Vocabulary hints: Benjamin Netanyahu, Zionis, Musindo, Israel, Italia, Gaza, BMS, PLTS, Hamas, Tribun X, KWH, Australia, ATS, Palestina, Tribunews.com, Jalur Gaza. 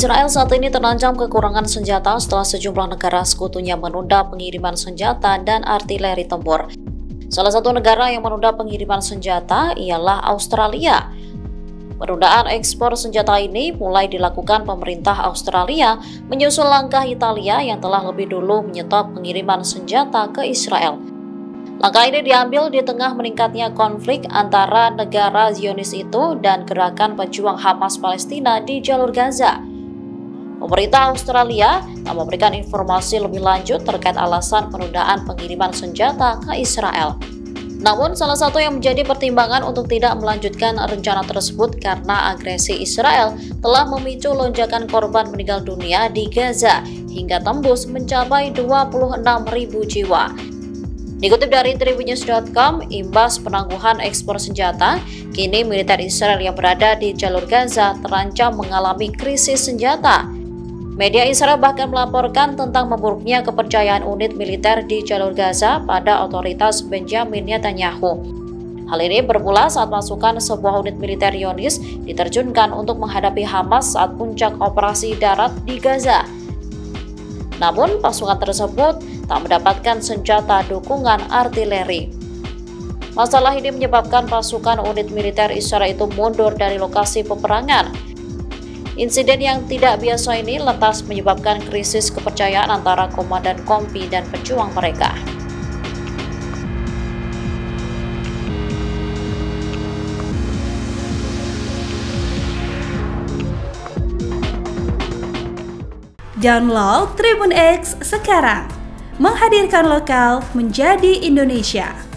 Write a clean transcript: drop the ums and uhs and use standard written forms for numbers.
Israel saat ini terancam kekurangan senjata setelah sejumlah negara sekutunya menunda pengiriman senjata dan artileri tempur. Salah satu negara yang menunda pengiriman senjata ialah Australia. Penundaan ekspor senjata ini mulai dilakukan pemerintah Australia menyusul langkah Italia yang telah lebih dulu menyetop pengiriman senjata ke Israel. Langkah ini diambil di tengah meningkatnya konflik antara negara Zionis itu dan gerakan pejuang Hamas Palestina di Jalur Gaza. Pemerintah Australia tak memberikan informasi lebih lanjut terkait alasan penundaan pengiriman senjata ke Israel. Namun, salah satu yang menjadi pertimbangan untuk tidak melanjutkan rencana tersebut karena agresi Israel telah memicu lonjakan korban meninggal dunia di Gaza hingga tembus mencapai 26.000 jiwa. Dikutip dari Tribunews.com, imbas penangguhan ekspor senjata, kini militer Israel yang berada di Jalur Gaza terancam mengalami krisis senjata. Media Israel bahkan melaporkan tentang memburuknya kepercayaan unit militer di Jalur Gaza pada otoritas Benjamin Netanyahu. Hal ini bermula saat masukan sebuah unit militer Zionis diterjunkan untuk menghadapi Hamas saat puncak operasi darat di Gaza. Namun, pasukan tersebut tak mendapatkan senjata dukungan artileri. Masalah ini menyebabkan pasukan unit militer Israel itu mundur dari lokasi peperangan. Insiden yang tidak biasa ini lantas menyebabkan krisis kepercayaan antara komandan kompi dan pejuang mereka. Download Tribun X sekarang, menghadirkan lokal menjadi Indonesia.